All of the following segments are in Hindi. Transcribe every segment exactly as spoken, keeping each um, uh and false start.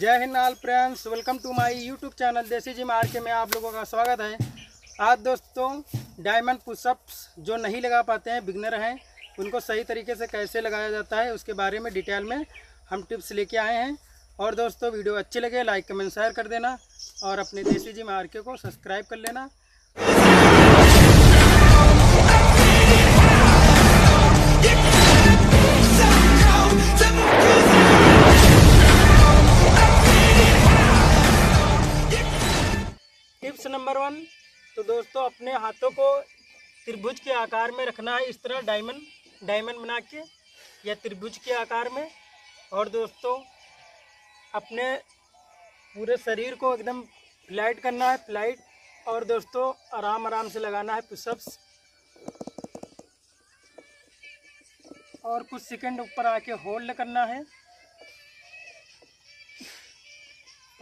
जय Hind all friends, welcome to my YouTube channel देसी जिम आरके में आप लोगों का स्वागत है। आज दोस्तों डायमंड पुशअप्स जो नहीं लगा पाते हैं, बिगनर हैं, उनको सही तरीके से कैसे लगाया जाता है उसके बारे में डिटेल में हम टिप्स लेके आए हैं। और दोस्तों वीडियो अच्छे लगे लाइक कमेंट शेयर कर देना और अपने देसी जिम आरके को सब्सक्राइब कर लेना। टिप्स नंबर वन, तो दोस्तों अपने हाथों को त्रिभुज के आकार में रखना है। इस तरह डायमंड डायमंड बना के या त्रिभुज के आकार में। और दोस्तों अपने पूरे शरीर को एकदम फ्लैट करना है, फ्लैट। और दोस्तों आराम आराम से लगाना है पुशअप्स। और कुछ सेकंड ऊपर आके होल्ड करना है।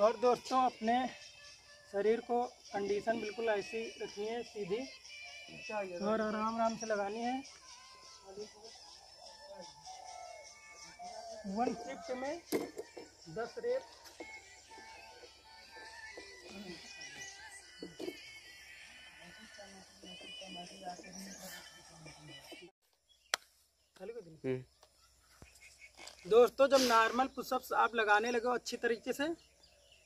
और दोस्तों अपने शरीर को कंडीशन बिल्कुल ऐसी रखनी है, सीधी, और आराम आराम से लगानी है। वन शिफ्ट में दस रेप। दोस्तों जब नॉर्मल पुशअप्स आप लगाने लगे अच्छी तरीके से,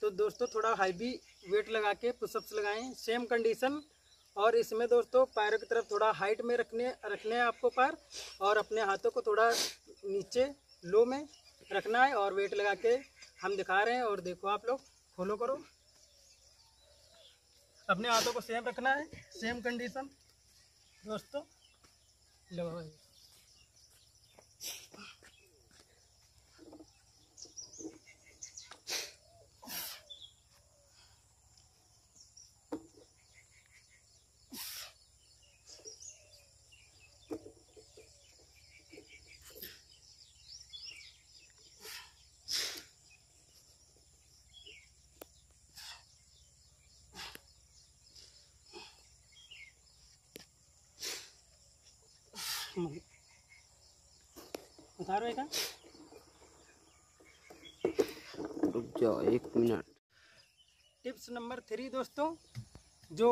तो दोस्तों थोड़ा हैवी वेट लगा के पुशअप्स लगाएं, सेम कंडीशन। और इसमें दोस्तों पैरों की तरफ थोड़ा हाइट में रखने रखने हैं आपको पैर, और अपने हाथों को थोड़ा नीचे लो में रखना है। और वेट लगा के हम दिखा रहे हैं, और देखो आप लोग फॉलो करो। अपने हाथों को सेम रखना है, सेम कंडीशन। दोस्तों लगाओ, उतारो एक रुक जाओ एक मिनट। टिप्स नंबर थ्री, दोस्तों जो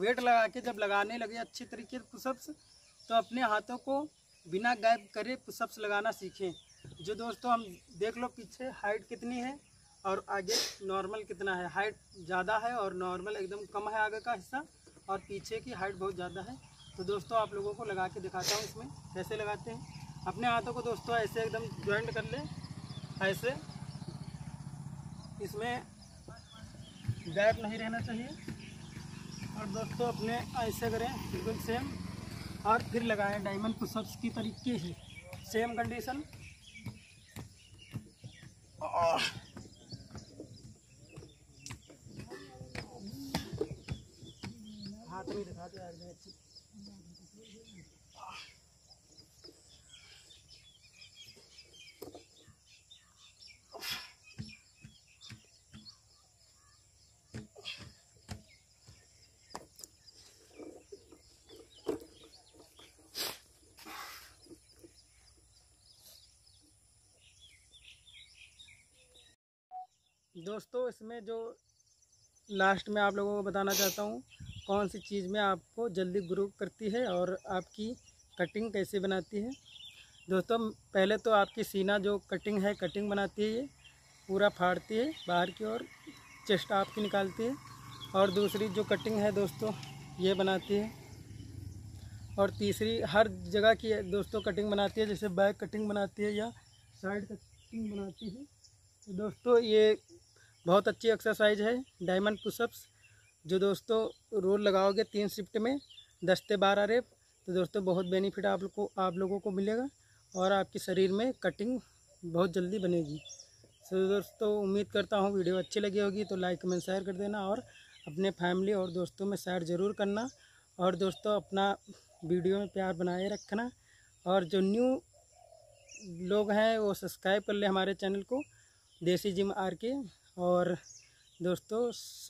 वेट लगा के जब लगाने लगे अच्छी तरीके से पुशअप्स, तो अपने हाथों को बिना गैप करे पुशअप्स लगाना सीखें। जो दोस्तों हम देख लो पीछे हाइट कितनी है और आगे नॉर्मल कितना है। हाइट ज़्यादा है और नॉर्मल एकदम कम है आगे का हिस्सा, और पीछे की हाइट बहुत ज़्यादा है। तो दोस्तों आप लोगों को लगा के दिखाता हूँ इसमें कैसे लगाते हैं। अपने हाथों को दोस्तों ऐसे एकदम ज्वाइंट कर ले, ऐसे, इसमें गैप नहीं रहना चाहिए। और दोस्तों अपने ऐसे करें बिल्कुल सेम, और फिर लगाएं डायमंड पुशअप्स की तरीके ही, सेम कंडीशन। हाथ में दिखा दो यार, दोस्तों इसमें जो लास्ट में आप लोगों को बताना चाहता हूँ, कौन सी चीज़ में आपको जल्दी ग्रो करती है और आपकी कटिंग कैसे बनाती है। दोस्तों पहले तो आपकी सीना जो कटिंग है, कटिंग बनाती है, ये पूरा फाड़ती है बाहर की ओर, चेस्ट आपकी निकालती है। और दूसरी जो कटिंग है दोस्तों ये बनाती है। और तीसरी हर जगह की दोस्तों कटिंग बनाती है, जैसे बैक कटिंग बनाती है या साइड कटिंग बनाती है। तो दोस्तों ये बहुत अच्छी एक्सरसाइज है डायमंड पुशअप्स, जो दोस्तों रोज लगाओगे तीन शिफ्ट में दस से बारह रेप। तो दोस्तों बहुत बेनिफिट आप लोग को आप लोगों को मिलेगा, और आपके शरीर में कटिंग बहुत जल्दी बनेगी। तो दोस्तों उम्मीद करता हूँ वीडियो अच्छी लगी होगी, तो लाइक कमेंट शेयर कर देना और अपने फैमिली और दोस्तों में शेयर ज़रूर करना। और दोस्तों अपना वीडियो में प्यार बनाए रखना, और जो न्यू लोग हैं वो सब्सक्राइब कर ले हमारे चैनल को देसी जिम आर के। और दोस्तों